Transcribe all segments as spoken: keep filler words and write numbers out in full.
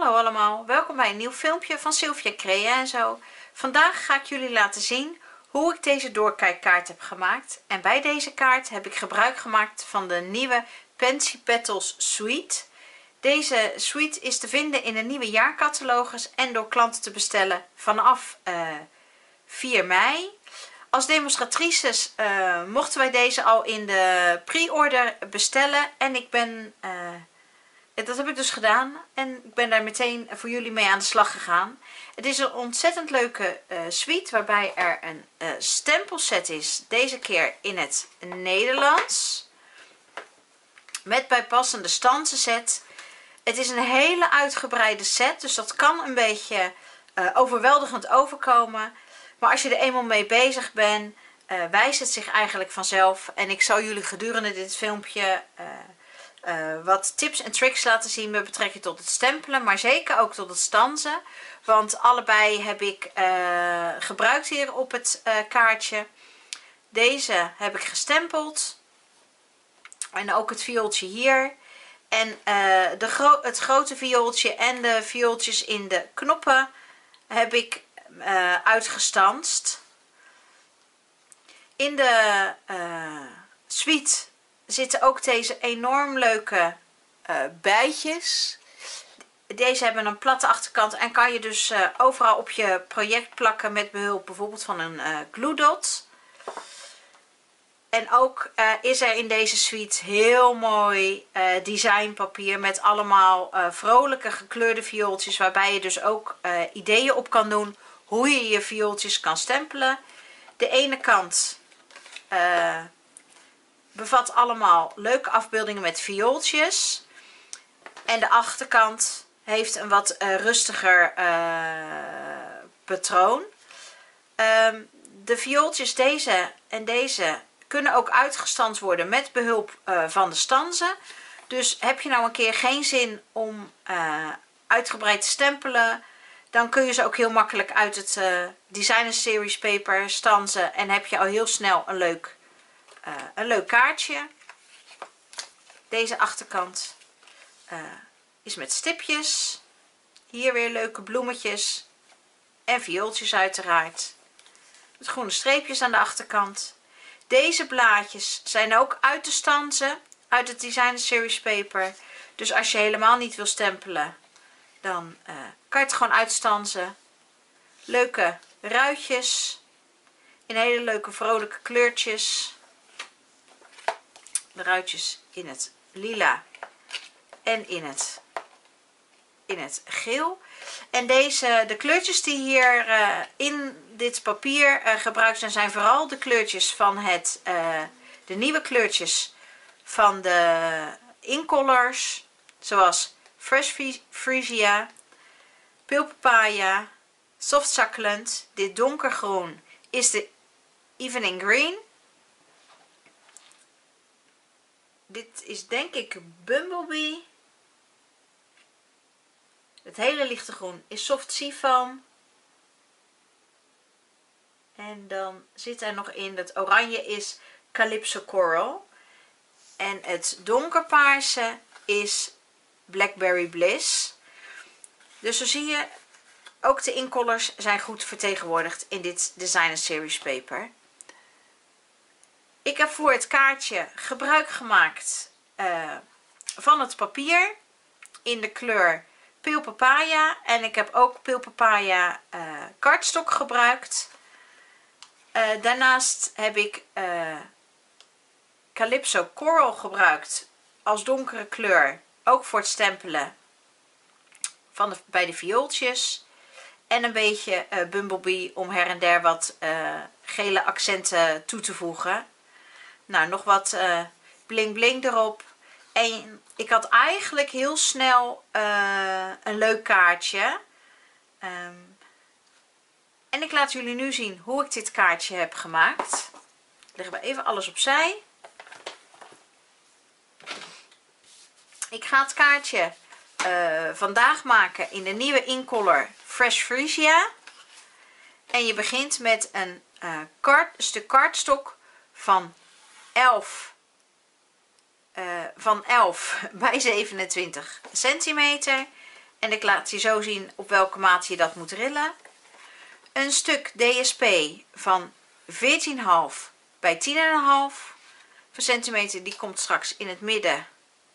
Hallo allemaal, welkom bij een nieuw filmpje van Sylvia Crea en zo. Vandaag ga ik jullie laten zien hoe ik deze doorkijkkaart heb gemaakt. En bij deze kaart heb ik gebruik gemaakt van de nieuwe Pansy Petals Suite. Deze suite is te vinden in de nieuwe jaarcatalogus en door klanten te bestellen vanaf uh, vier mei. Als demonstratrices uh, mochten wij deze al in de pre-order bestellen en ik ben... Uh, Dat heb ik dus gedaan en ik ben daar meteen voor jullie mee aan de slag gegaan. Het is een ontzettend leuke uh, suite waarbij er een uh, stempelset is. Deze keer in het Nederlands. Met bijpassende stansenset. Het is een hele uitgebreide set, dus dat kan een beetje uh, overweldigend overkomen. Maar als je er eenmaal mee bezig bent, uh, wijst het zich eigenlijk vanzelf. En ik zal jullie gedurende dit filmpje... Uh, Uh, wat tips en tricks laten zien met betrekking tot het stempelen, maar zeker ook tot het stansen. Want allebei heb ik uh, gebruikt hier op het uh, kaartje. Deze heb ik gestempeld. En ook het viooltje hier. En uh, de gro het grote viooltje en de viooltjes in de knoppen heb ik uh, uitgestanst. In de uh, suite zitten ook deze enorm leuke uh, bijtjes. Deze hebben een platte achterkant en kan je dus uh, overal op je project plakken met behulp bijvoorbeeld van een uh, glue dot. En ook uh, is er in deze suite heel mooi uh, designpapier met allemaal uh, vrolijke gekleurde viooltjes, waarbij je dus ook uh, ideeën op kan doen hoe je je viooltjes kan stempelen. De ene kant... Uh, bevat allemaal leuke afbeeldingen met viooltjes. En de achterkant heeft een wat uh, rustiger uh, patroon. Um, de viooltjes, deze en deze, kunnen ook uitgestanst worden met behulp uh, van de stansen. Dus heb je nou een keer geen zin om uh, uitgebreid te stempelen, dan kun je ze ook heel makkelijk uit het uh, Designer Series Paper stansen. En heb je al heel snel een leuk... Uh, een leuk kaartje. Deze achterkant uh, is met stipjes. Hier weer leuke bloemetjes. En viooltjes uiteraard. Met groene streepjes aan de achterkant. Deze blaadjes zijn ook uit te stansen. Uit het Designer Series Paper. Dus als je helemaal niet wil stempelen, dan uh, kan je het gewoon uitstansen. Leuke ruitjes. In hele leuke vrolijke kleurtjes. De ruitjes in het lila en in het, in het geel. En deze, de kleurtjes die hier uh, in dit papier uh, gebruikt zijn, zijn vooral de kleurtjes van het, uh, de nieuwe kleurtjes van de inkollers. Zoals Fresh Freesia, Peel Papaya, Soft Succulent. Dit donkergroen is de Evening Green. Dit is denk ik Bumblebee. Het hele lichte groen is Soft Sea Foam. En dan zit er nog in, dat oranje is Calypso Coral. En het donkerpaarse is Blackberry Bliss. Dus zo zie je, ook de inkollers zijn goed vertegenwoordigd in dit Designer Series Paper. Ik heb voor het kaartje gebruik gemaakt uh, van het papier in de kleur Peel Papaya. En ik heb ook Peel Papaya uh, cardstock gebruikt. Uh, daarnaast heb ik uh, Calypso Coral gebruikt als donkere kleur. Ook voor het stempelen van de, bij de viooltjes. En een beetje uh, Bumblebee om her en der wat uh, gele accenten toe te voegen. Nou, nog wat uh, bling bling erop. En ik had eigenlijk heel snel uh, een leuk kaartje. Um, en ik laat jullie nu zien hoe ik dit kaartje heb gemaakt. Leggen we even alles opzij. Ik ga het kaartje uh, vandaag maken in de nieuwe inkoller Fresh Freesia. En je begint met een uh, kaart, stuk kaartstok van... elf, uh, van elf bij zevenentwintig centimeter. En ik laat je zo zien op welke maat je dat moet rillen. Een stuk D S P van veertien komma vijf bij tien komma vijf centimeter. Die komt straks in het midden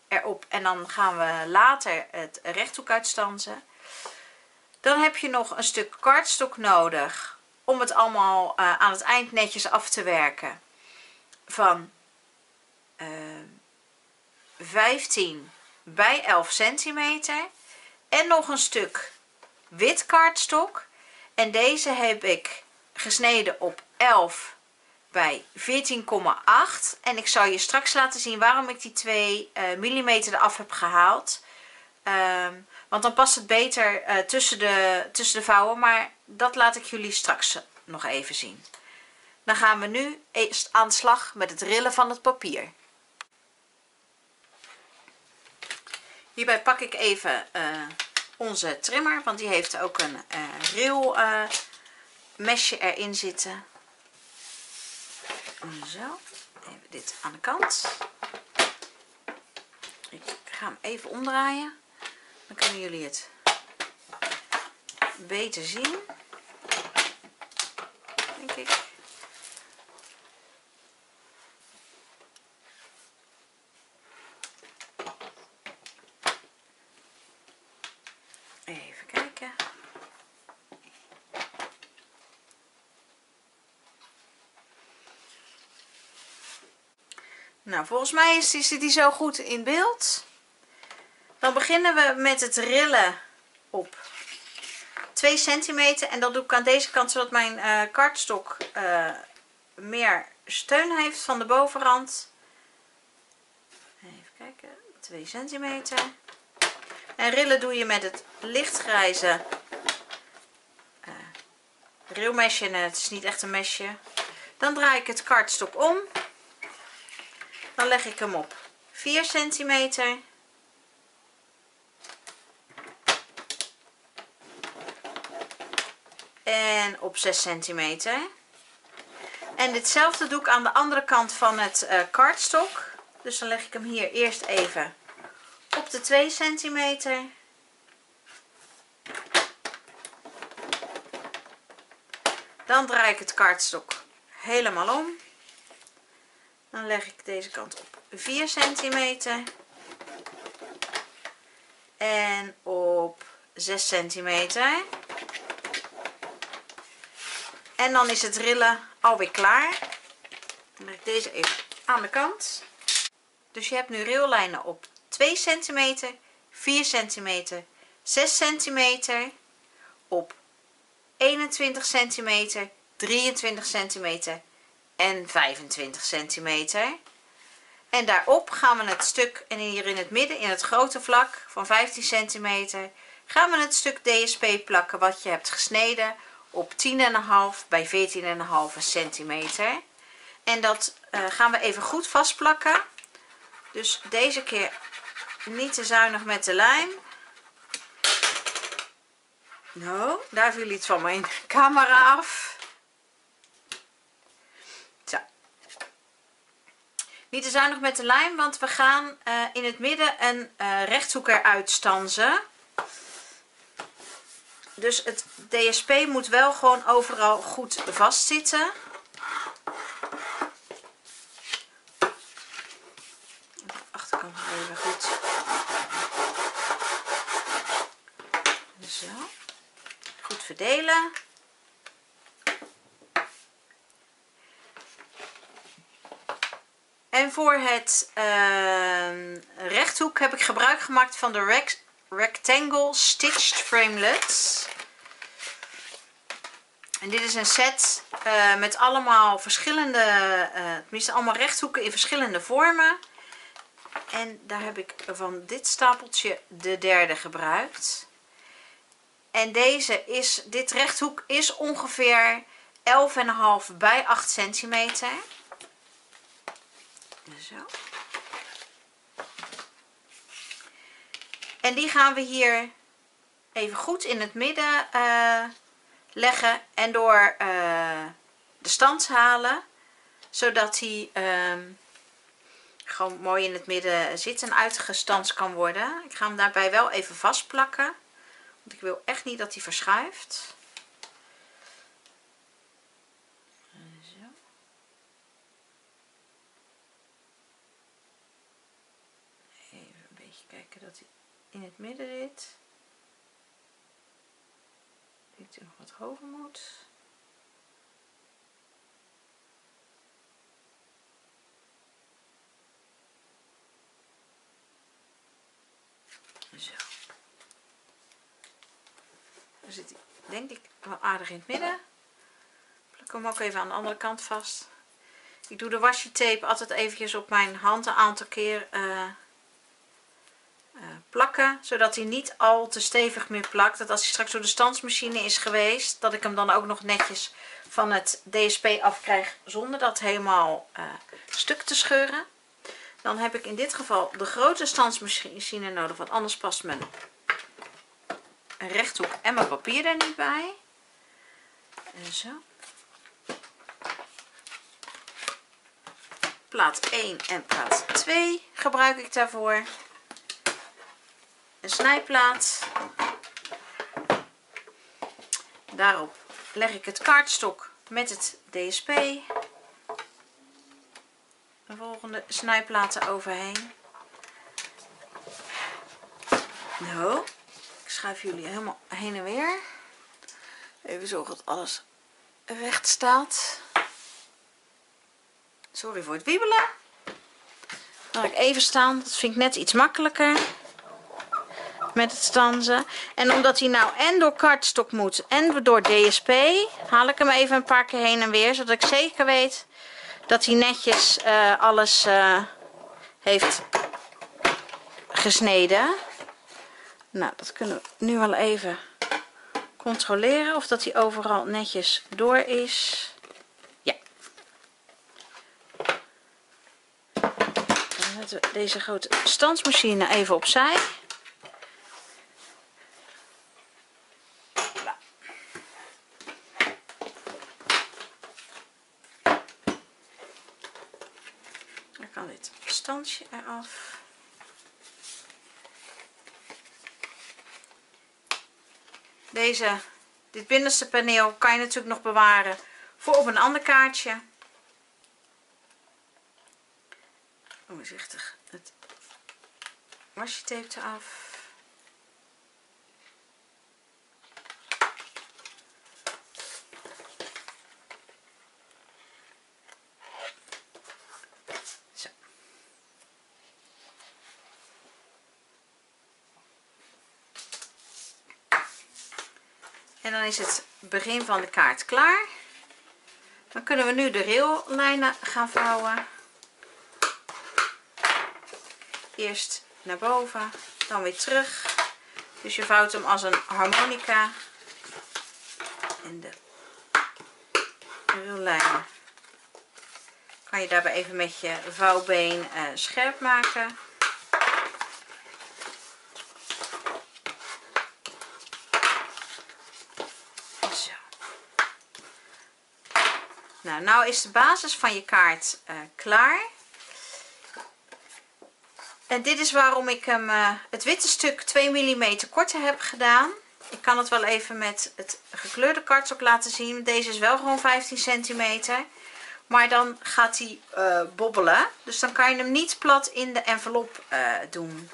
erop. En dan gaan we later het rechthoek uitstansen. Dan heb je nog een stuk cardstock nodig. Om het allemaal uh, aan het eind netjes af te werken. Van uh, vijftien bij elf centimeter. En nog een stuk wit cardstock. En deze heb ik gesneden op elf bij veertien komma acht. En ik zal je straks laten zien waarom ik die twee millimeter eraf heb gehaald. Um, want dan past het beter uh, tussen, de, tussen de vouwen. Maar dat laat ik jullie straks nog even zien. Dan gaan we nu eerst aan de slag met het rillen van het papier. Hierbij pak ik even uh, onze trimmer. Want die heeft ook een uh, ril uh, mesje erin zitten. Zo, even dit aan de kant. Ik ga hem even omdraaien. Dan kunnen jullie het beter zien. Denk ik. Even kijken. Nou, volgens mij is die, zit die zo goed in beeld. Dan beginnen we met het rillen op twee centimeter. En dat doe ik aan deze kant, zodat mijn uh, cardstock uh, meer steun heeft van de bovenrand. Even kijken, twee centimeter. En rillen doe je met het lichtgrijze uh, rilmesje. En het is niet echt een mesje. Dan draai ik het cardstock om. Dan leg ik hem op vier centimeter. En op zes centimeter. En ditzelfde doe ik aan de andere kant van het uh, cardstock. Dus dan leg ik hem hier eerst even op de twee centimeter. Dan draai ik het cardstock helemaal om. Dan leg ik deze kant op vier centimeter. En op zes centimeter. En dan is het rillen alweer klaar. Dan leg ik deze even aan de kant. Dus je hebt nu rillijnen op twee centimeter, vier centimeter, zes centimeter, op eenentwintig centimeter, drieëntwintig centimeter en vijfentwintig centimeter. En daarop gaan we het stuk, en hier in het midden, in het grote vlak van vijftien centimeter, gaan we het stuk D S P plakken wat je hebt gesneden op tien komma vijf bij veertien komma vijf centimeter. En dat uh, gaan we even goed vastplakken. Dus deze keer niet te zuinig met de lijm. Nou, daar viel iets van mijn camera af. Zo. Niet te zuinig met de lijm, want we gaan uh, in het midden een uh, rechthoek eruit stansen. Dus het D S P moet wel gewoon overal goed vastzitten. De achterkant weer even goed. Zo. Goed verdelen. En voor het uh, rechthoek heb ik gebruik gemaakt van de Rex. Rectangle Stitched Framelets. En dit is een set uh, met allemaal verschillende, uh, tenminste allemaal rechthoeken in verschillende vormen. En daar heb ik van dit stapeltje de derde gebruikt. En deze is, dit rechthoek is ongeveer elf komma vijf bij acht centimeter. Zo. En die gaan we hier even goed in het midden uh, leggen en door uh, de stand halen. Zodat die uh, gewoon mooi in het midden zit en uitgestanst kan worden. Ik ga hem daarbij wel even vastplakken. Want ik wil echt niet dat hij verschuift. Zo. Even een beetje kijken dat hij in het midden zit. Dat hij nog wat hoger moet. Zo. Dan zit hij denk ik wel aardig in het midden. Pluk hem ook even aan de andere kant vast. Ik doe de washi tape altijd eventjes op mijn hand een aantal keer uh, uh, plakken. Zodat hij niet al te stevig meer plakt. Dat als hij straks door de stansmachine is geweest, dat ik hem dan ook nog netjes van het D S P afkrijg zonder dat helemaal uh, stuk te scheuren. Dan heb ik in dit geval de grote stansmachine nodig, want anders past mijn rechthoek en mijn papier er niet bij. En zo. Plaat één en plaat twee gebruik ik daarvoor. Een snijplaat. Daarop leg ik het kaartstok met het D S P. De volgende snijplaten overheen. Nou, ik schuif jullie helemaal heen en weer. Even zorgen dat alles recht staat. Sorry voor het wiebelen. Dan ga ik even staan. Dat vind ik net iets makkelijker. Met het stansen. En omdat hij nou en door cardstock moet en door D S P, haal ik hem even een paar keer heen en weer. Zodat ik zeker weet dat hij netjes uh, alles uh, heeft gesneden. Nou, dat kunnen we nu wel even controleren. Of dat hij overal netjes door is. Ja. Dan zetten we deze grote stansmachine even opzij. Eraf. Deze, dit binnenste paneel kan je natuurlijk nog bewaren voor op een ander kaartje. Voorzichtig het washi tape eraf. En dan is het begin van de kaart klaar. Dan kunnen we nu de raillijnen gaan vouwen. Eerst naar boven, dan weer terug. Dus je vouwt hem als een harmonica. En de raillijnen kan je daarbij even met je vouwbeen eh, scherp maken. Nou, nou is de basis van je kaart uh, klaar. En dit is waarom ik hem, uh, het witte stuk twee millimeter korter heb gedaan. Ik kan het wel even met het gekleurde kaartstok laten zien. Deze is wel gewoon vijftien centimeter. Maar dan gaat hij uh, bobbelen. Dus dan kan je hem niet plat in de envelop uh, doen.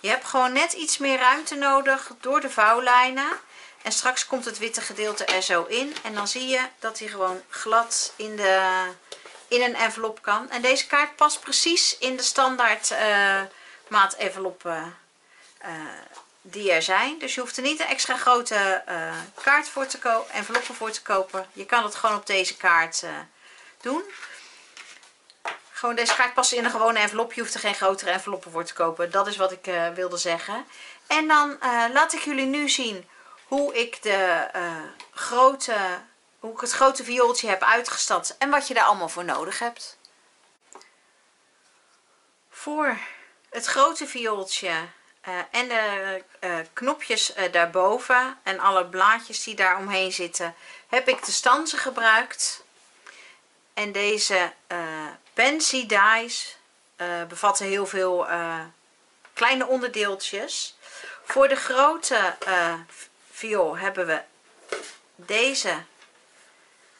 Je hebt gewoon net iets meer ruimte nodig door de vouwlijnen. En straks komt het witte gedeelte er zo in. En dan zie je dat hij gewoon glad in, de, in een envelop kan. En deze kaart past precies in de standaard uh, maat enveloppen uh, die er zijn. Dus je hoeft er niet een extra grote uh, kaart voor te kopen, enveloppen voor te kopen. Je kan het gewoon op deze kaart uh, doen. Gewoon, deze kaart past in een gewone envelop. Je hoeft er geen grotere enveloppen voor te kopen. Dat is wat ik uh, wilde zeggen. En dan uh, laat ik jullie nu zien hoe ik, de, uh, grote, hoe ik het grote viooltje heb uitgestanst en wat je daar allemaal voor nodig hebt. Voor het grote viooltje uh, en de uh, knopjes uh, daarboven en alle blaadjes die daar omheen zitten, heb ik de stansen gebruikt. En deze uh, Pansy dies uh, bevatten heel veel uh, kleine onderdeeltjes. Voor de grote uh, viool hebben we deze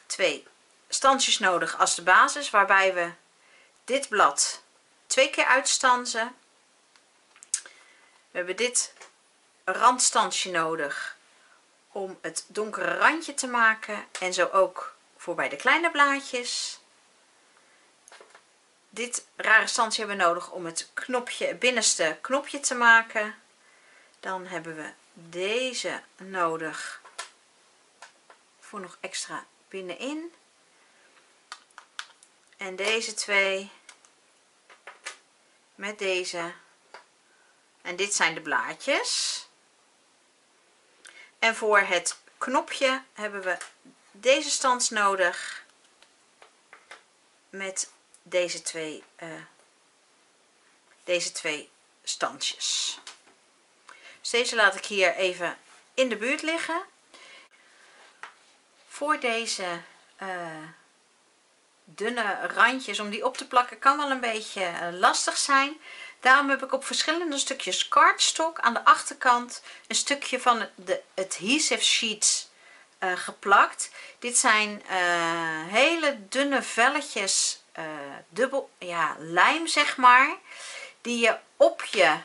twee stansjes nodig als de basis, waarbij we dit blad twee keer uitstansen. We hebben dit randstansje nodig om het donkere randje te maken en zo ook voor bij de kleine blaadjes. Dit rare stansje hebben we nodig om het knopje, het binnenste knopje te maken. Dan hebben we deze nodig voor nog extra binnenin. En deze twee met deze. En dit zijn de blaadjes. En voor het knopje hebben we deze stans nodig met deze twee, uh, deze twee stansjes. Dus deze laat ik hier even in de buurt liggen. Voor deze uh, dunne randjes, om die op te plakken, kan wel een beetje uh, lastig zijn. Daarom heb ik op verschillende stukjes cardstock aan de achterkant een stukje van de adhesive sheets uh, geplakt. Dit zijn uh, hele dunne velletjes, uh, dubbel, ja, lijm zeg maar, die je op je,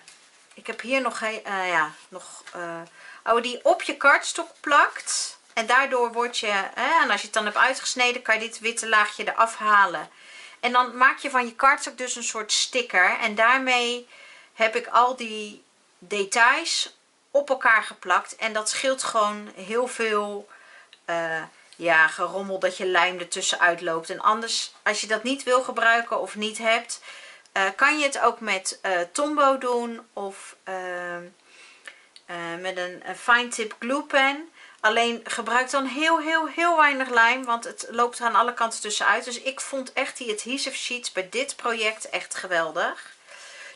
ik heb hier nog, uh, ja, nog uh, die op je cardstock plakt. En daardoor word je, uh, en als je het dan hebt uitgesneden, kan je dit witte laagje eraf halen. En dan maak je van je cardstock dus een soort sticker. En daarmee heb ik al die details op elkaar geplakt. En dat scheelt gewoon heel veel uh, ja, gerommel dat je lijm ertussenuit loopt. En anders, als je dat niet wil gebruiken of niet hebt, uh, kan je het ook met uh, Tombow doen. Of uh, uh, met een, een fine tip glue pen. Alleen gebruik dan heel, heel, heel weinig lijm, want het loopt er aan alle kanten tussenuit. Dus ik vond echt die adhesive sheets bij dit project echt geweldig.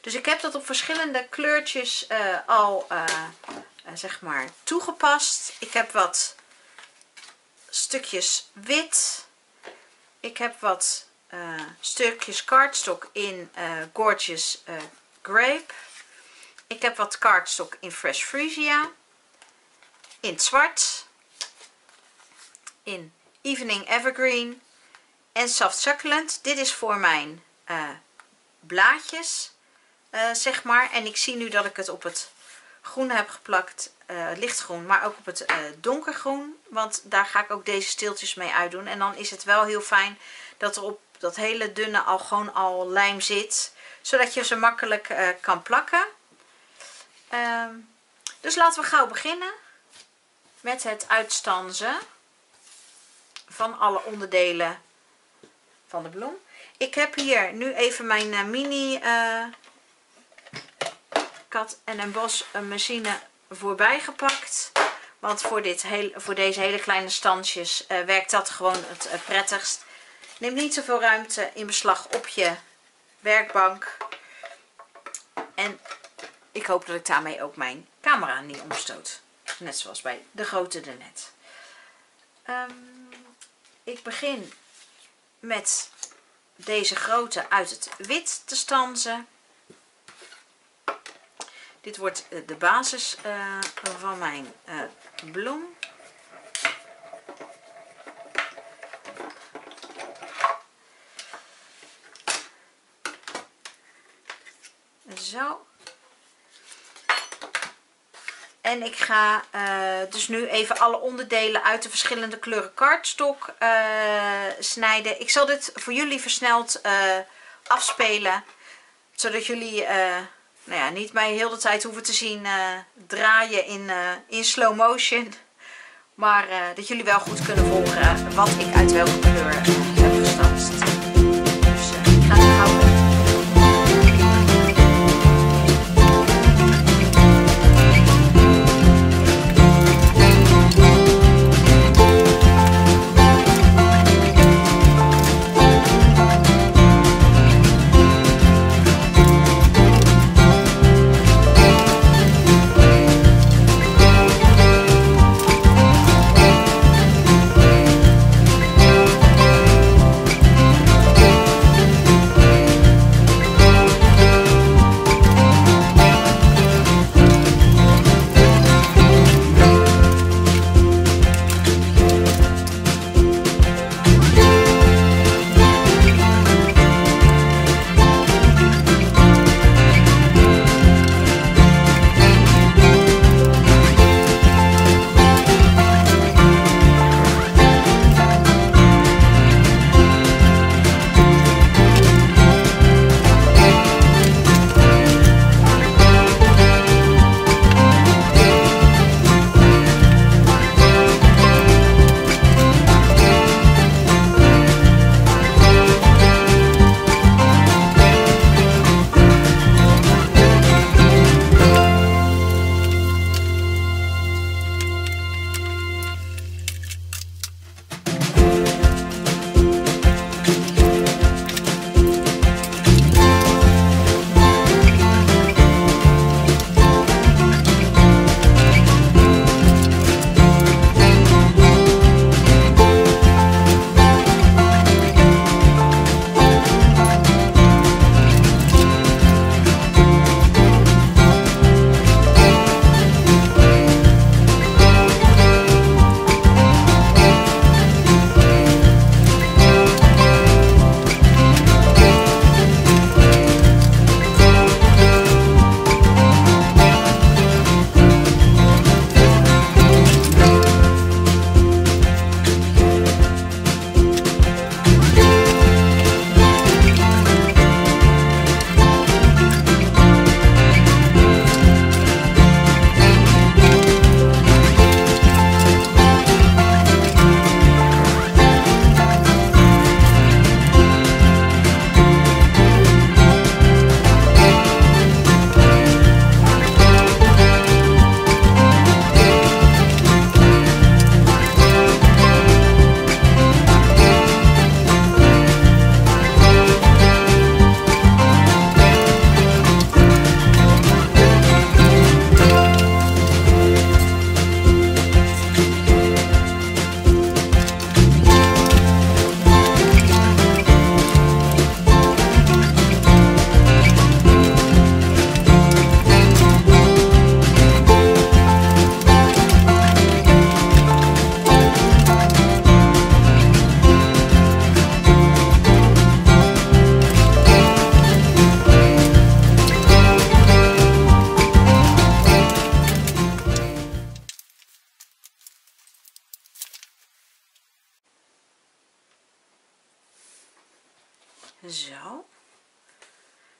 Dus ik heb dat op verschillende kleurtjes uh, al uh, uh, zeg maar toegepast. Ik heb wat stukjes wit. Ik heb wat uh, stukjes cardstock in uh, Gorgeous uh, Grape. Ik heb wat cardstock in Fresh Freesia. In het zwart, in Evening Evergreen en Soft Succulent. Dit is voor mijn uh, blaadjes, uh, zeg maar. En ik zie nu dat ik het op het groen heb geplakt, uh, lichtgroen, maar ook op het uh, donkergroen. Want daar ga ik ook deze steeltjes mee uitdoen. En dan is het wel heel fijn dat er op dat hele dunne al gewoon al lijm zit, zodat je ze makkelijk uh, kan plakken. Uh, dus laten we gauw beginnen met het uitstansen van alle onderdelen van de bloem. Ik heb hier nu even mijn uh, mini uh, cut en emboss machine voorbij gepakt. Want voor, dit heel, voor deze hele kleine stansjes uh, werkt dat gewoon het uh, prettigst. Neem niet zoveel ruimte in beslag op je werkbank. En ik hoop dat ik daarmee ook mijn camera niet omstoot. Net zoals bij de grote daarnet. Um, ik begin met deze grote uit het wit te stansen. Dit wordt de basis uh, van mijn uh, bloem. Zo. En ik ga uh, dus nu even alle onderdelen uit de verschillende kleuren cardstock uh, snijden. Ik zal dit voor jullie versneld uh, afspelen. Zodat jullie uh, nou ja, niet mij heel de tijd hoeven te zien uh, draaien in, uh, in slow motion. Maar uh, dat jullie wel goed kunnen volgen wat ik uit welke kleur heb gestanst. Dus uh, ik ga het houden.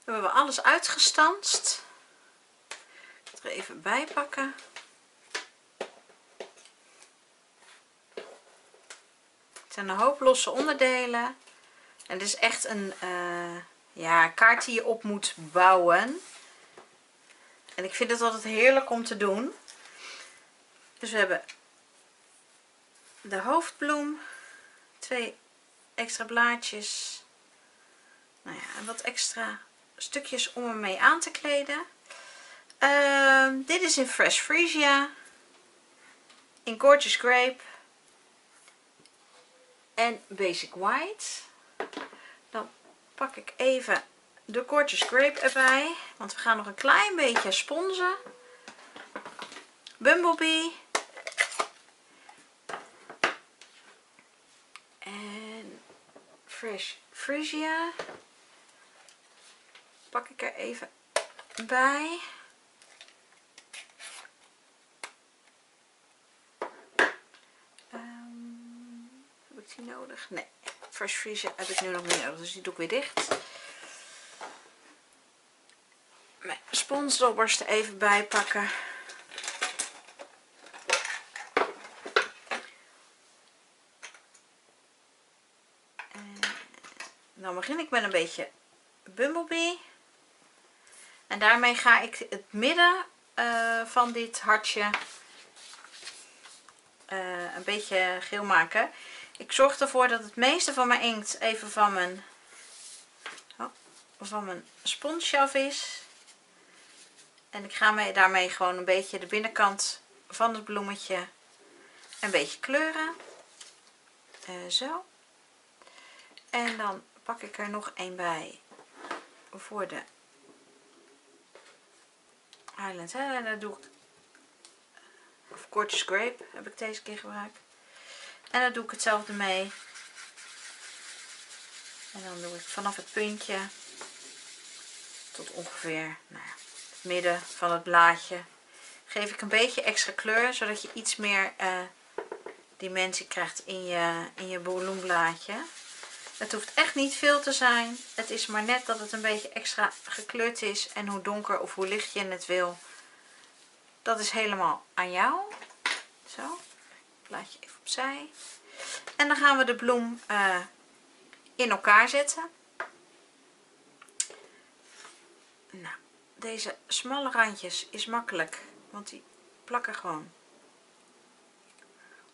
We hebben alles uitgestanst. Ik ga het er even bij pakken. Het zijn een hoop losse onderdelen. En dit is echt een uh, ja, kaart die je op moet bouwen. En ik vind het altijd heerlijk om te doen. Dus we hebben de hoofdbloem, twee extra blaadjes, nou ja, en wat extra stukjes om hem mee aan te kleden. Uh, dit is in Fresh Freesia, in Gorgeous Grape en Basic White. Dan pak ik even de Gorgeous Grape erbij, want we gaan nog een klein beetje sponsen. Bumblebee. En Fresh Freesia. Pak ik er even bij. Um, heb ik die nodig? Nee, Fresh Freesia heb ik nu nog niet nodig, dus die doe ik weer dicht. Mijn sponsdobbers er even bij pakken. Dan begin ik met een beetje Bumblebee. En daarmee ga ik het midden uh, van dit hartje uh, een beetje geel maken. Ik zorg ervoor dat het meeste van mijn inkt even van mijn, oh, van mijn sponsje af is. En ik ga mee, daarmee gewoon een beetje de binnenkant van het bloemetje een beetje kleuren. Uh, zo. En dan pak ik er nog een bij voor de Island. En dat doe ik, of Gorgeous Grape heb ik deze keer gebruikt. En daar doe ik hetzelfde mee. En dan doe ik vanaf het puntje tot ongeveer nou ja, het midden van het blaadje. Geef ik een beetje extra kleur, zodat je iets meer uh, dimensie krijgt in je, in je bloemblaadje. Het hoeft echt niet veel te zijn. Het is maar net dat het een beetje extra gekleurd is. En hoe donker of hoe licht je het wil, dat is helemaal aan jou. Zo. Laat je even opzij. En dan gaan we de bloem uh, in elkaar zetten. Nou, deze smalle randjes is makkelijk. Want die plakken gewoon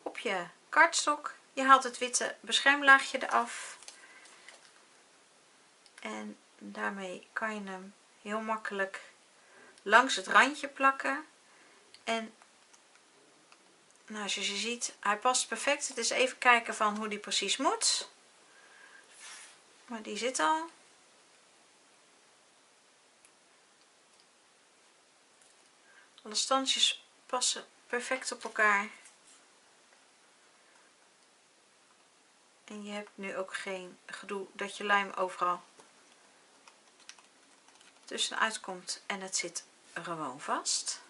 op je kaartstok. Je haalt het witte beschermlaagje eraf. En daarmee kan je hem heel makkelijk langs het randje plakken. En nou, zoals je ziet, hij past perfect. Het is even kijken van hoe die precies moet. Maar die zit al. Alle standjes passen perfect op elkaar. En je hebt nu ook geen gedoe dat je lijm overal tussenuit komt en het zit gewoon vast.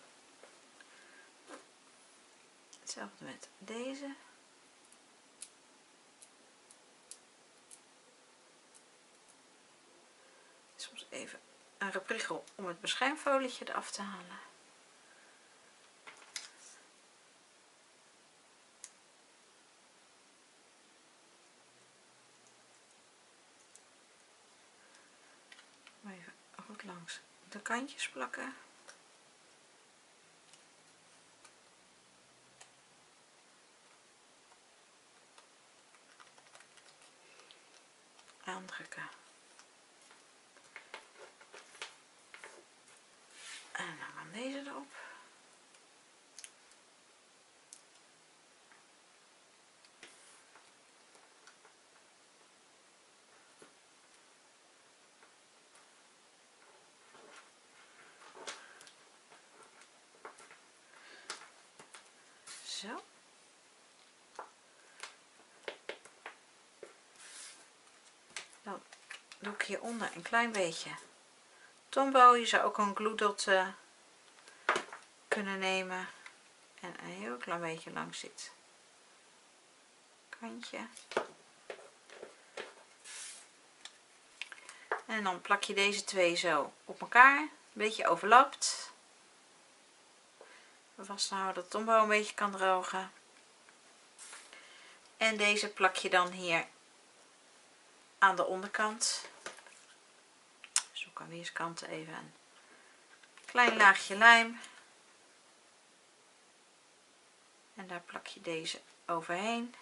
Hetzelfde met deze. Soms even een repriegel om het beschermfolietje eraf te halen. Langs de kantjes plakken. Aandrukken. En dan gaan deze erop. Zo. Dan doe ik hieronder een klein beetje Tombow. Je zou ook een glue dot uh, kunnen nemen. En een heel klein beetje langs dit kantje. En dan plak je deze twee zo op elkaar. Een beetje overlapt. Vasthouden dat Tombow een beetje kan drogen. En deze plak je dan hier aan de onderkant. Zoek aan weerskanten even een klein laagje lijm. En daar plak je deze overheen.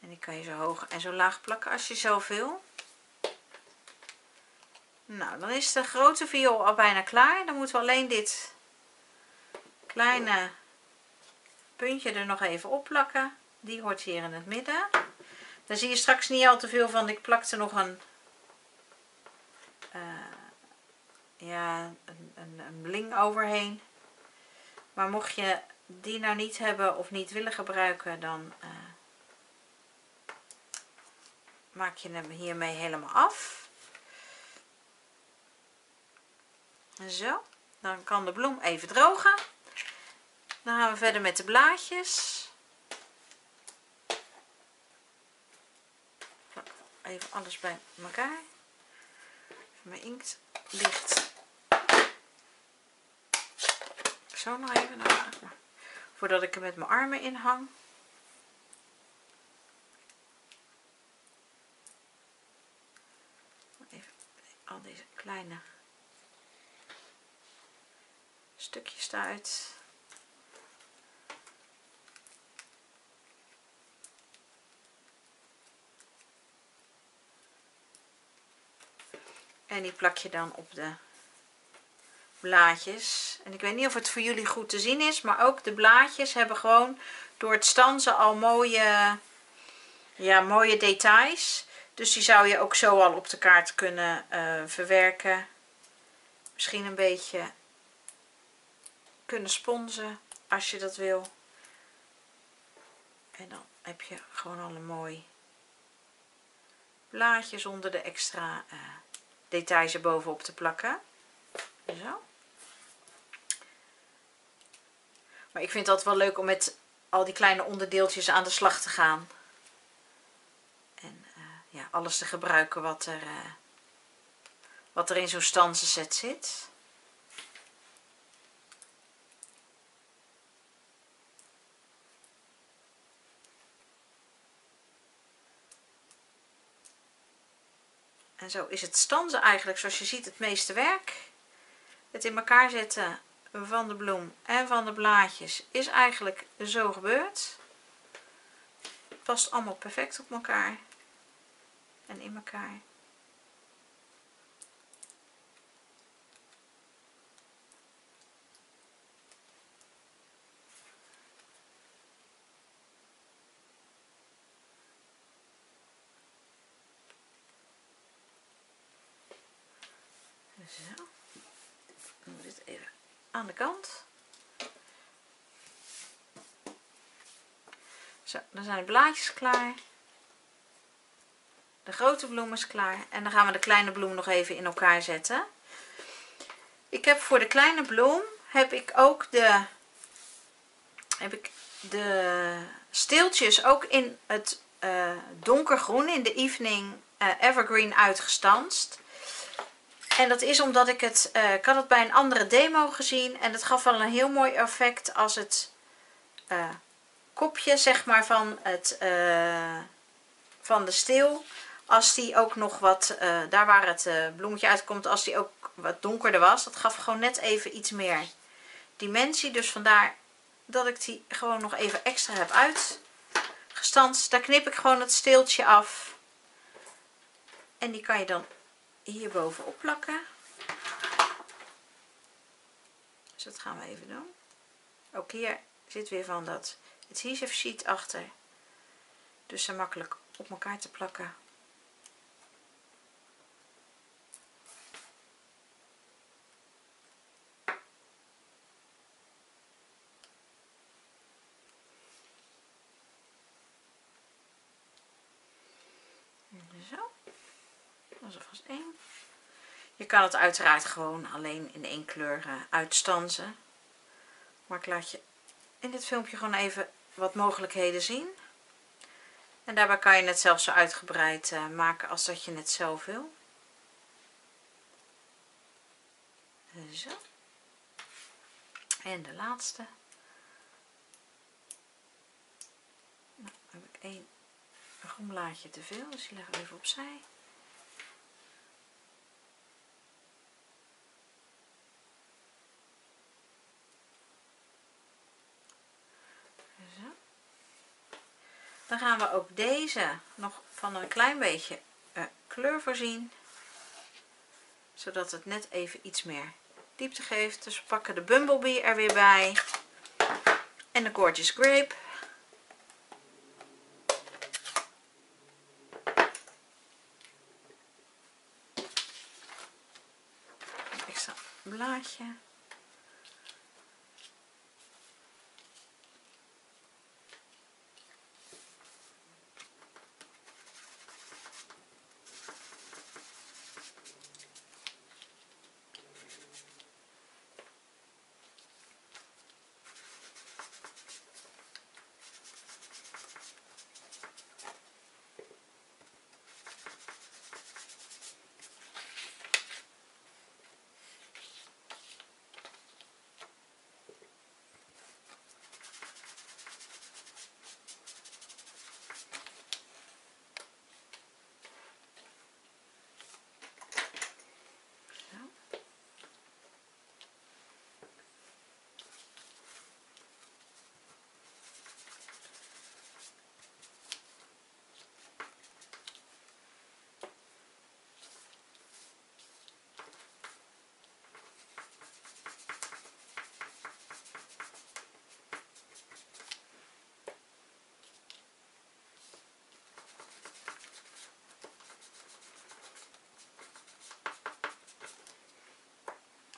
En die kan je zo hoog en zo laag plakken als je zoveel. Nou, dan is de grote viool al bijna klaar. Dan moeten we alleen dit kleine puntje er nog even op plakken. Die hoort hier in het midden. Dan zie je straks niet al te veel van. Ik plakte nog een, uh, ja, een, een, een bling overheen. Maar mocht je die nou niet hebben of niet willen gebruiken, dan uh, maak je hem hiermee helemaal af. Zo, dan kan de bloem even drogen. Dan gaan we verder met de blaadjes. Plak even alles bij elkaar. Even mijn inkt dicht. Zo nog even naar voordat ik er met mijn armen in hang. Even al deze kleine stukjes eruit. En die plak je dan op de blaadjes. En ik weet niet of het voor jullie goed te zien is, maar ook de blaadjes hebben gewoon door het stansen al mooie, ja, mooie details. Dus die zou je ook zo al op de kaart kunnen uh, verwerken. Misschien een beetje kunnen sponsen als je dat wil. En dan heb je gewoon al een mooi blaadje zonder de extra uh, details er bovenop te plakken. Zo. Maar ik vind dat wel leuk om met al die kleine onderdeeltjes aan de slag te gaan. En uh, ja, alles te gebruiken wat er, uh, wat er in zo'n stansenset zit. En zo is het stansen eigenlijk, zoals je ziet, het meeste werk. Het in elkaar zetten van de bloem en van de blaadjes is eigenlijk zo gebeurd. Het past allemaal perfect op elkaar en in elkaar. Zo, dan moet dit even aan de kant. Zo, dan zijn de blaadjes klaar. De grote bloem is klaar. En dan gaan we de kleine bloem nog even in elkaar zetten. Ik heb voor de kleine bloem heb ik ook de, heb ik de steeltjes ook in het uh, donkergroen, in de Evening uh, Evergreen uitgestanst. En dat is omdat ik het, uh, ik had het bij een andere demo gezien. En het gaf wel een heel mooi effect als het uh, kopje, zeg maar, van, het, uh, van de steel. Als die ook nog wat, uh, daar waar het uh, bloemetje uitkomt, als die ook wat donkerder was. Dat gaf gewoon net even iets meer dimensie. Dus vandaar dat ik die gewoon nog even extra heb uitgestanst. Daar knip ik gewoon het steeltje af. En die kan je dan hier bovenop plakken. Dus dat gaan we even doen. Ook hier zit weer van dat adhesive sheet achter. Dus ze makkelijk op elkaar te plakken. Zo. Dat is alvast één. Je kan het uiteraard gewoon alleen in één kleur uh, uitstansen. Maar ik laat je in dit filmpje gewoon even wat mogelijkheden zien. En daarbij kan je het zelfs zo uitgebreid uh, maken als dat je het zelf wil. Zo. En de laatste. Nou, heb ik één roemlaadje te veel, dus die leg ik even opzij. Zo. Dan gaan we ook deze nog van een klein beetje uh, kleur voorzien, zodat het net even iets meer diepte geeft. Dus we pakken de Bumblebee er weer bij en de Gorgeous Grape. Een extra blaadje.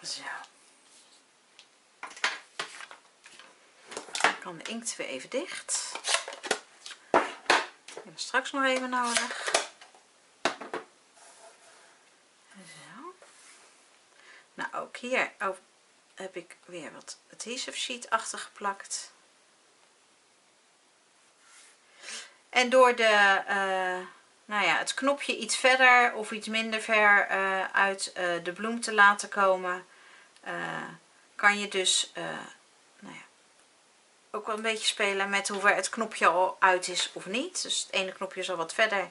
Zo. Dan kan de inkt weer even dicht. Die hebben we straks nog even nodig. Zo. Nou, ook hier ook heb ik weer wat adhesive sheet achtergeplakt. En door de... Uh, Nou ja, het knopje iets verder of iets minder ver uh, uit uh, de bloem te laten komen, uh, kan je dus uh, nou ja, ook wel een beetje spelen met hoe ver het knopje al uit is of niet. Dus het ene knopje zal wat verder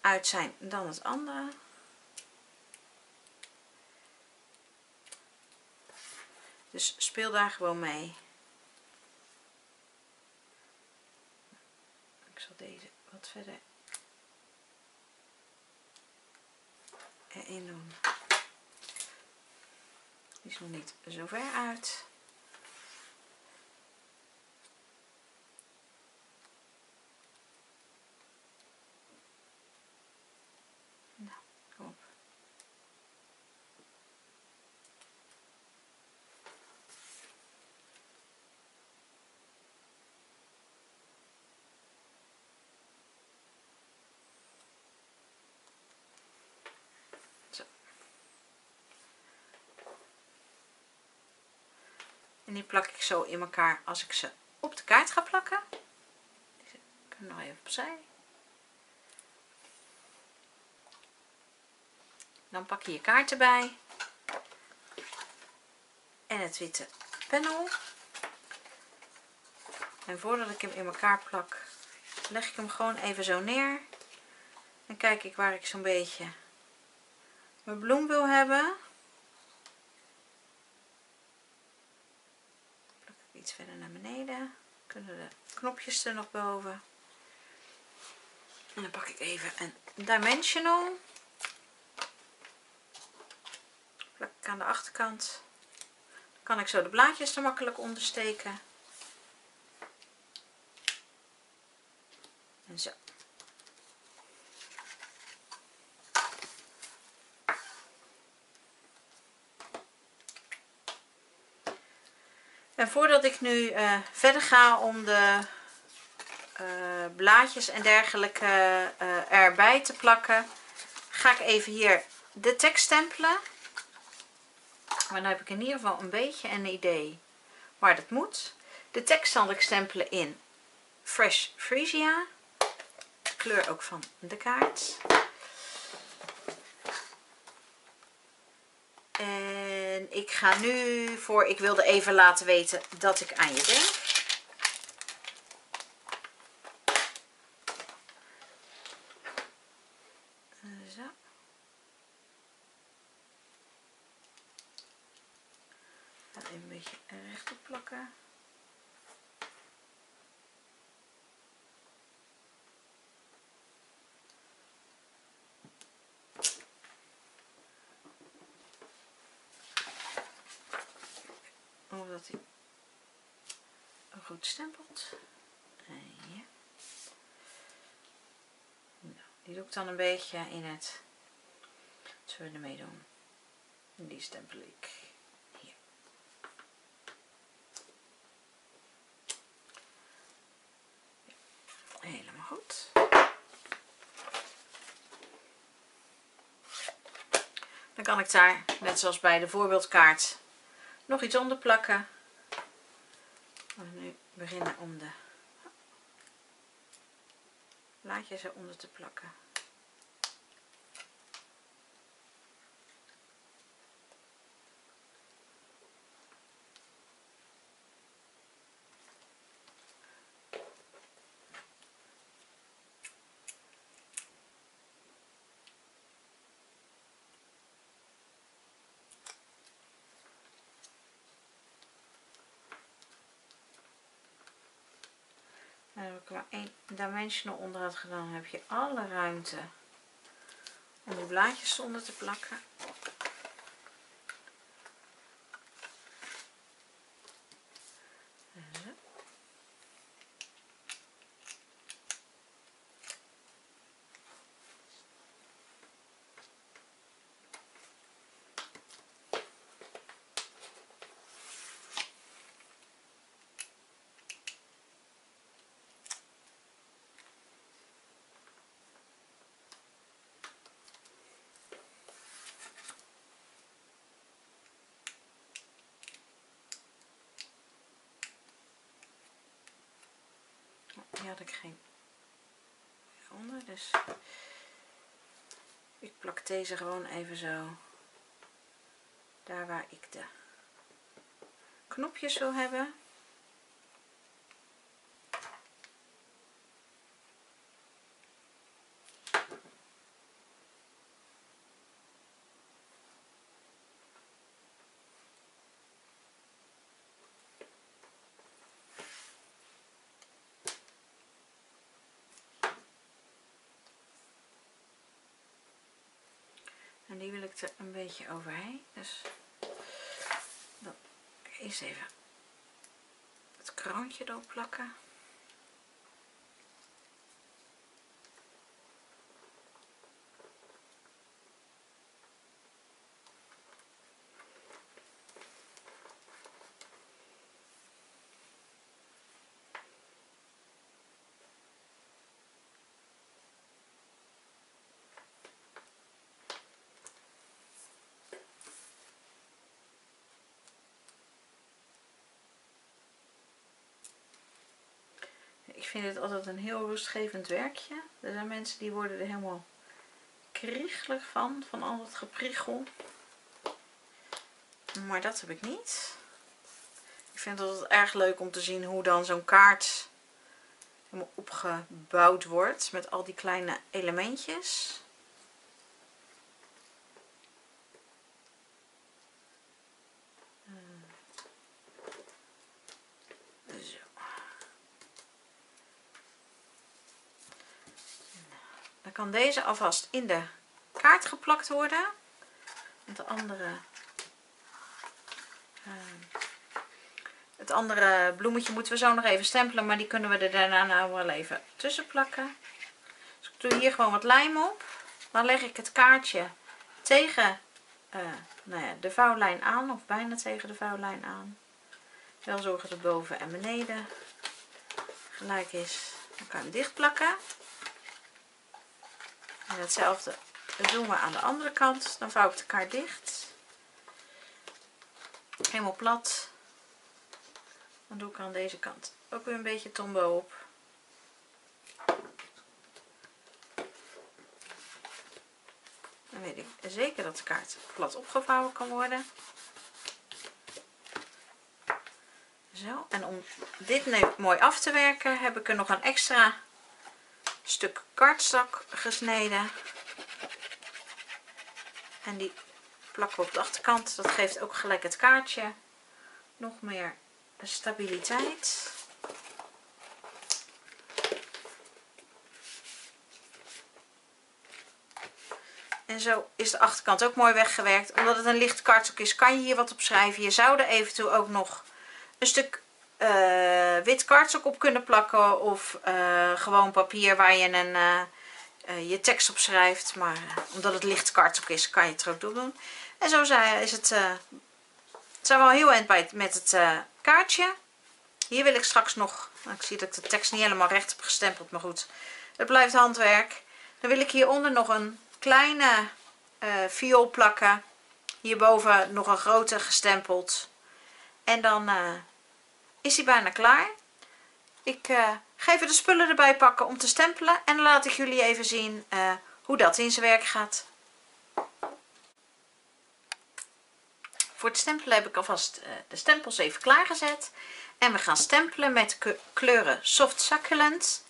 uit zijn dan het andere. Dus speel daar gewoon mee. Ik zal deze wat verder in doen. Die is nog niet zo ver uit. Nou, kom op. En die plak ik zo in elkaar als ik ze op de kaart ga plakken. Deze kunnen we nog even opzij. Dan pak je je kaart erbij. En het witte panel. En voordat ik hem in elkaar plak, leg ik hem gewoon even zo neer. Dan kijk ik waar ik zo'n beetje mijn bloem wil hebben. Iets verder naar beneden. Kunnen de knopjes er nog boven. En dan pak ik even een dimensional. Plak ik aan de achterkant. Dan kan ik zo de blaadjes er makkelijk onder steken. En zo. En voordat ik nu uh, verder ga om de uh, blaadjes en dergelijke uh, erbij te plakken, ga ik even hier de tekst stempelen. Maar dan heb ik in ieder geval een beetje een idee waar dat moet. De tekst zal ik stempelen in Fresh Freesia. kleur ook van de kaart. En ik ga nu voor, ik wilde even laten weten dat ik aan je denk. Zo. Even een beetje rechtop plakken. Omdat hij goed stempelt. En ja. Nou, die doe ik dan een beetje in het. Wat zullen we ermee doen? Die stempel ik hier. Helemaal goed. Dan kan ik daar, net zoals bij de voorbeeldkaart, nog iets onder plakken. We nu beginnen om de blaadjes eronder te plakken. Als ik maar één dimensional onder had gedaan, heb je alle ruimte om de blaadjes onder te plakken. Hier had ik geen onder, dus ik plak deze gewoon even zo daar waar ik de knopjes wil hebben. En die wil ik er een beetje overheen, dus dan eerst even het kroontje erop plakken. Ik vind het altijd een heel rustgevend werkje. Er zijn mensen die worden er helemaal kriegelig van, van al dat gepriegel. Maar dat heb ik niet. Ik vind het altijd erg leuk om te zien hoe dan zo'n kaart helemaal opgebouwd wordt met al die kleine elementjes. Kan deze alvast in de kaart geplakt worden. Want de andere, uh, het andere bloemetje moeten we zo nog even stempelen. Maar die kunnen we er daarna nou wel even tussen plakken. Dus ik doe hier gewoon wat lijm op. Dan leg ik het kaartje tegen uh, nou ja, de vouwlijn aan. Of bijna tegen de vouwlijn aan. Wel zorgen dat boven en beneden gelijk is. Dan kan je hem dicht plakken. En hetzelfde doen we aan de andere kant. Dan vouw ik de kaart dicht. Helemaal plat. Dan doe ik aan deze kant ook weer een beetje Tombow op. weet ik zeker dat de kaart plat opgevouwen kan worden. Zo, en om dit nu mooi af te werken heb ik er nog een extra stuk kaartstak gesneden. En die plakken we op de achterkant. Dat geeft ook gelijk het kaartje nog meer stabiliteit. En zo is de achterkant ook mooi weggewerkt. Omdat het een licht kaartstok is, kan je hier wat op schrijven. Je zou er eventueel ook nog een stuk uh, wit kaartstok op kunnen plakken. Of uh, gewoon papier waar je een, uh, uh, je tekst op schrijft. Maar uh, omdat het licht kaartstok is, kan je het er ook doen. En zo is het, uh, zijn we al heel eind bij het, met het uh, kaartje. Hier wil ik straks nog, nou, ik zie dat ik de tekst niet helemaal recht heb gestempeld. Maar goed, het blijft handwerk. Dan wil ik hieronder nog een kleine uh, viool plakken. Hierboven nog een grote gestempeld. En dan uh, is hij bijna klaar. Ik uh, ga even de spullen erbij pakken om te stempelen. En dan laat ik jullie even zien uh, hoe dat in zijn werk gaat. Voor het stempelen heb ik alvast uh, de stempels even klaargezet. En we gaan stempelen met kleuren Soft Succulent,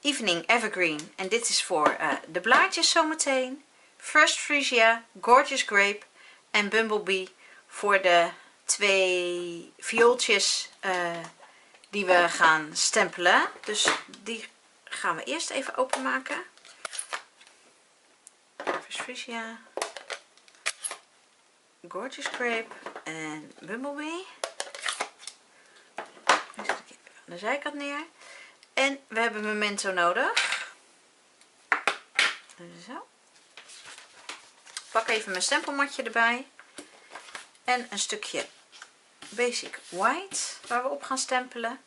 Evening Evergreen, en dit is voor uh, de blaadjes zometeen. Fresh Freesia, Gorgeous Grape en Bumblebee voor de twee viooltjes uh, die we gaan stempelen. Dus die gaan we eerst even openmaken. Fresh Freesia, Gorgeous Grape en Bumblebee. Dan zet ik even aan de zijkant neer. En we hebben Memento nodig. Zo. Ik pak even mijn stempelmatje erbij. En een stukje Basic White waar we op gaan stempelen.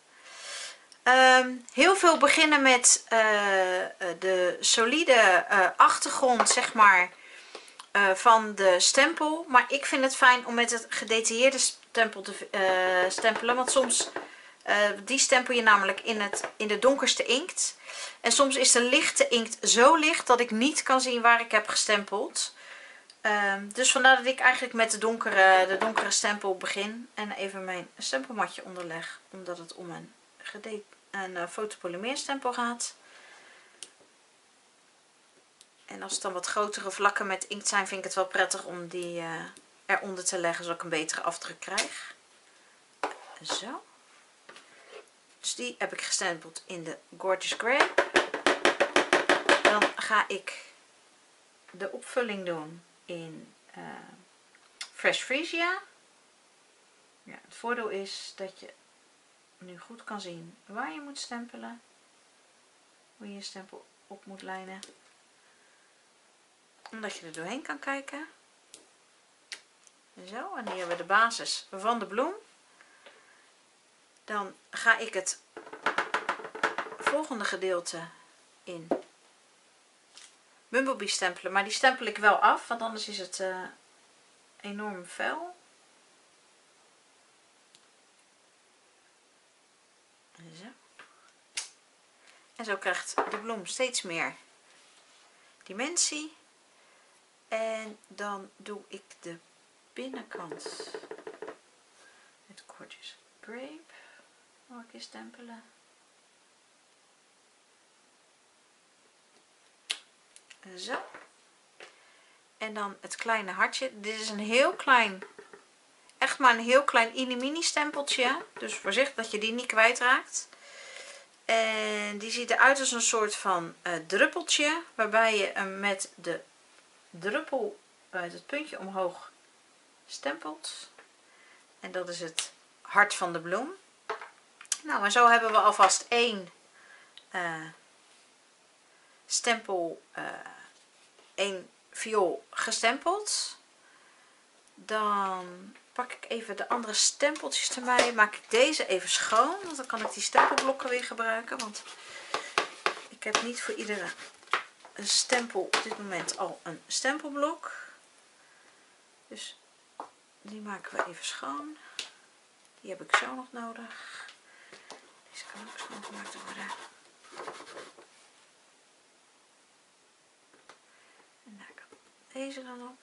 Um, heel veel beginnen met uh, de solide uh, achtergrond, zeg maar, uh, van de stempel. Maar ik vind het fijn om met het gedetailleerde stempel te uh, stempelen. Want soms... Uh, die stempel je namelijk in, het, in de donkerste inkt. En soms is de lichte inkt zo licht dat ik niet kan zien waar ik heb gestempeld. Uh, dus vandaar dat ik eigenlijk met de donkere, de donkere stempel begin. En even mijn stempelmatje onderleg. Omdat het om een, een uh, fotopolymeerstempel gaat. En als het dan wat grotere vlakken met inkt zijn, vind ik het wel prettig om die uh, eronder te leggen. Zodat ik een betere afdruk krijg. Zo. Dus die heb ik gestempeld in de Gorgeous Grape. Dan ga ik de opvulling doen in uh, Fresh Freesia. Ja, het voordeel is dat je nu goed kan zien waar je moet stempelen. Hoe je je stempel op moet lijnen. Omdat je er doorheen kan kijken. Zo, en hier hebben we de basis van de bloem. Dan ga ik het volgende gedeelte in Bumblebee stempelen. Maar die stempel ik wel af, want anders is het uh, enorm fel. Zo. En zo krijgt de bloem steeds meer dimensie. En dan doe ik de binnenkant met Gorgeous Grape. Nog een keer stempelen. Zo. En dan het kleine hartje. Dit is een heel klein, echt maar een heel klein inimini stempeltje. Dus voorzichtig dat je die niet kwijtraakt. En die ziet eruit als een soort van uh, druppeltje. Waarbij je hem met de druppel uit het puntje omhoog stempelt. En dat is het hart van de bloem. Nou, en zo hebben we alvast één uh, stempel, uh, één viool gestempeld. Dan pak ik even de andere stempeltjes erbij. Maak ik deze even schoon, want dan kan ik die stempelblokken weer gebruiken. Want ik heb niet voor iedere een stempel op dit moment al een stempelblok. Dus die maken we even schoon. Die heb ik zo nog nodig. Deze kan ook schoongemaakt worden. En daar kan deze dan op.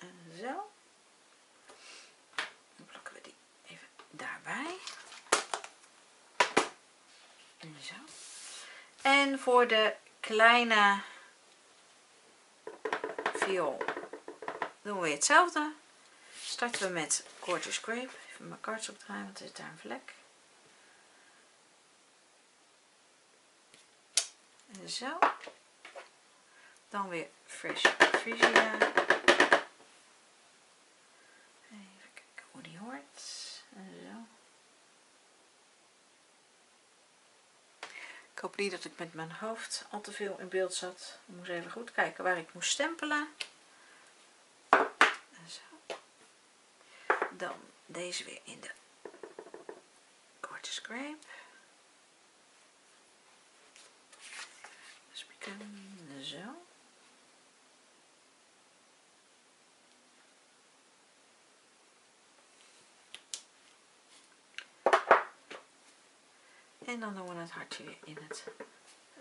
En zo. Dan plakken we die even daarbij. En zo. En voor de kleine viool doen we hetzelfde. Starten we met Gorgeous Grape. Even mijn cards opdraaien, want er zit daar een vlek. En zo. Dan weer Fresh Freesia. Even kijken hoe die hoort. En zo. Ik hoop niet dat ik met mijn hoofd al te veel in beeld zat. Ik moest even goed kijken waar ik moest stempelen. Dan deze weer in de Gorgeous Grape. Zo. En dan doen we het hartje weer in het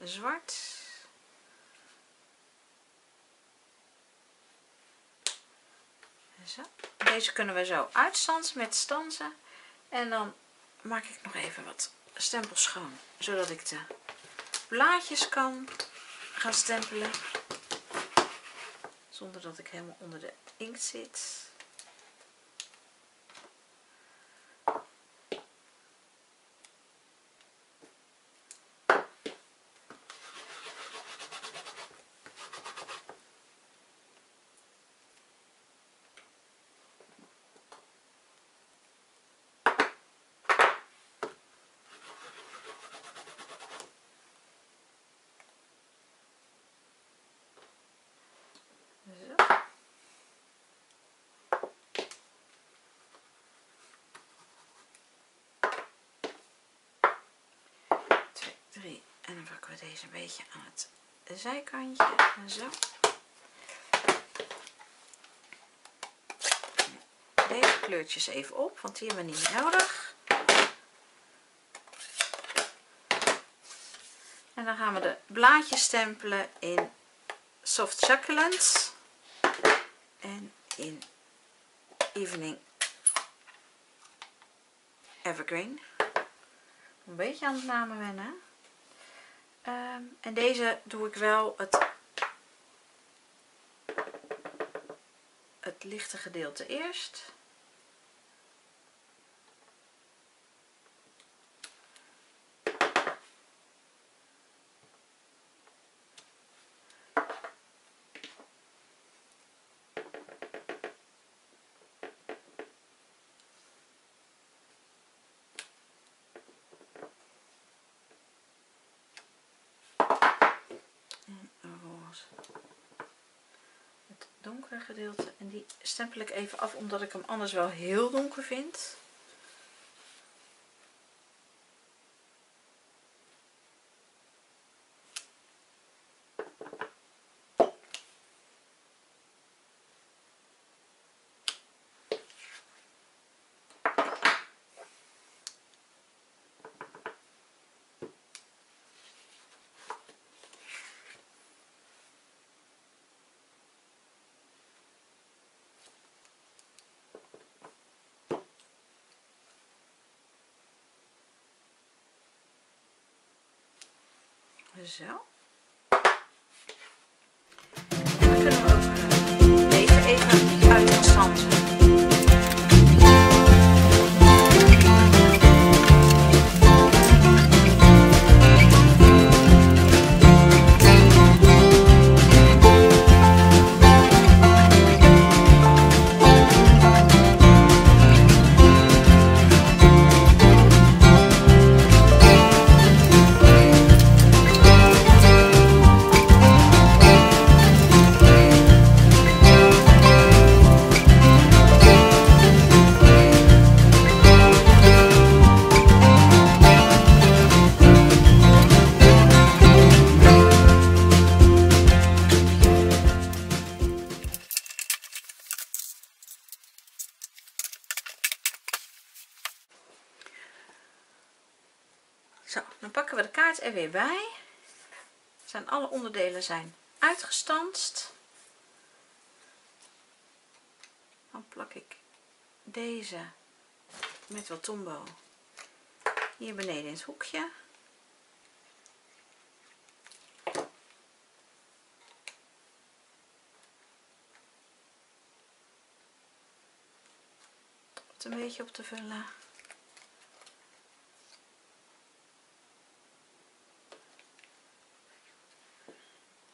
zwart. Zo. Deze kunnen we zo uitstansen met stansen. En dan maak ik nog even wat stempels schoon. Zodat ik de blaadjes kan gaan stempelen. Zonder dat ik helemaal onder de inkt zit. drie. En dan pakken we deze een beetje aan het zijkantje. En zo. Deze kleurtjes even op, want die hebben we niet nodig. En dan gaan we de blaadjes stempelen in Soft Succulent. En in Evening Evergreen. Een beetje aan het namen wennen. Um, en deze doe ik wel het, het lichte gedeelte eerst. Het donkere gedeelte. En die stempel ik even af, omdat ik hem anders wel heel donker vind. Zo. Dan kunnen we ook deze even uit het zand. Zo, dan pakken we de kaart er weer bij. zijn alle onderdelen zijn uitgestanst. Dan plak ik deze met wat Tombow hier beneden in het hoekje. Een beetje op te vullen.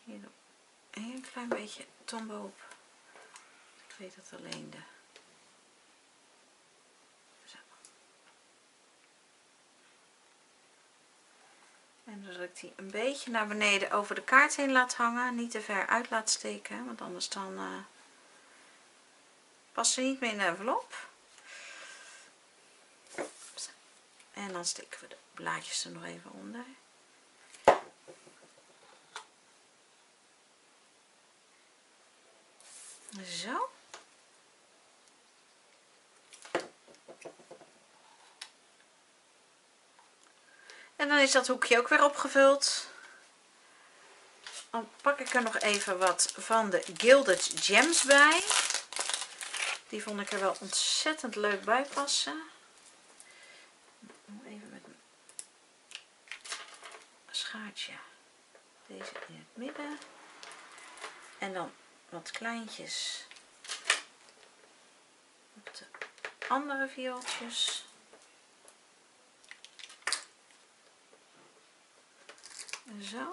Hier doe ik een heel klein beetje Tombow op. Ik weet dat alleen de... Zo. En dan druk ik die een beetje naar beneden over de kaart heen laat hangen. Niet te ver uit laat steken, want anders dan uh, past ze niet meer in de envelop. En dan steken we de blaadjes er nog even onder. Zo. En dan is dat hoekje ook weer opgevuld. Dan pak ik er nog even wat van de Gilded Gems bij. Die vond ik er wel ontzettend leuk bij passen. Deze in het midden en dan wat kleintjes op de andere viooltjes. Zo.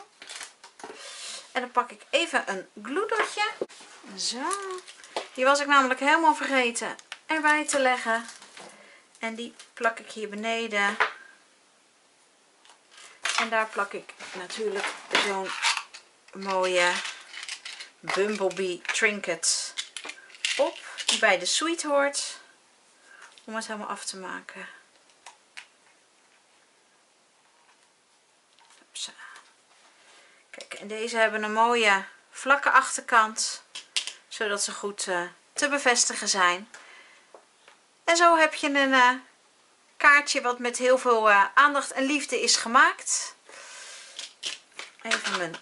En dan pak ik even een gloedotje. Zo. Die was ik namelijk helemaal vergeten erbij te leggen. En die plak ik hier beneden. En daar plak ik natuurlijk zo'n mooie Bumblebee trinket op, die bij de suite hoort, om het helemaal af te maken. Hopsa. Kijk, en deze hebben een mooie vlakke achterkant, zodat ze goed uh, te bevestigen zijn. En zo heb je een... Uh, kaartje wat met heel veel uh, aandacht en liefde is gemaakt. Even mijn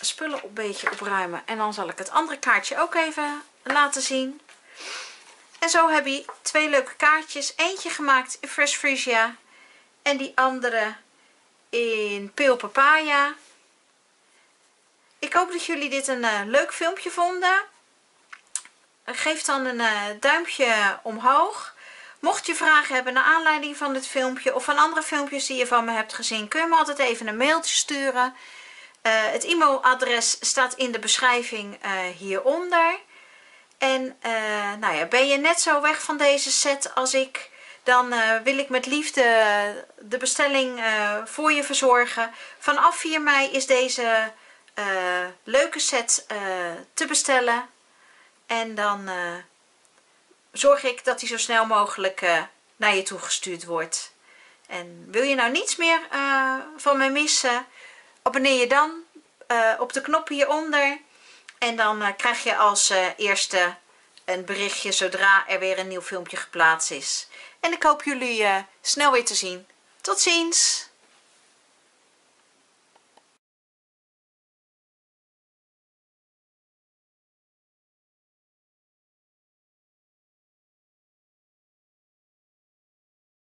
spullen een beetje opruimen. En dan zal ik het andere kaartje ook even laten zien. En zo heb je twee leuke kaartjes. Eentje gemaakt in Fresh Freesia. En die andere in Peel Papaya. Ik hoop dat jullie dit een uh, leuk filmpje vonden. Geef dan een uh, duimpje omhoog. Mocht je vragen hebben naar aanleiding van dit filmpje of van andere filmpjes die je van me hebt gezien, kun je me altijd even een mailtje sturen. Uh, het e-mailadres staat in de beschrijving uh, hieronder. En uh, nou ja, ben je net zo weg van deze set als ik, dan uh, wil ik met liefde de bestelling uh, voor je verzorgen. Vanaf vier mei is deze uh, leuke set uh, te bestellen. En dan... Uh, zorg ik dat die zo snel mogelijk uh, naar je toe gestuurd wordt. En wil je nou niets meer uh, van me missen? Abonneer je dan uh, op de knop hieronder. En dan uh, krijg je als uh, eerste een berichtje zodra er weer een nieuw filmpje geplaatst is. En ik hoop jullie uh, snel weer te zien. Tot ziens!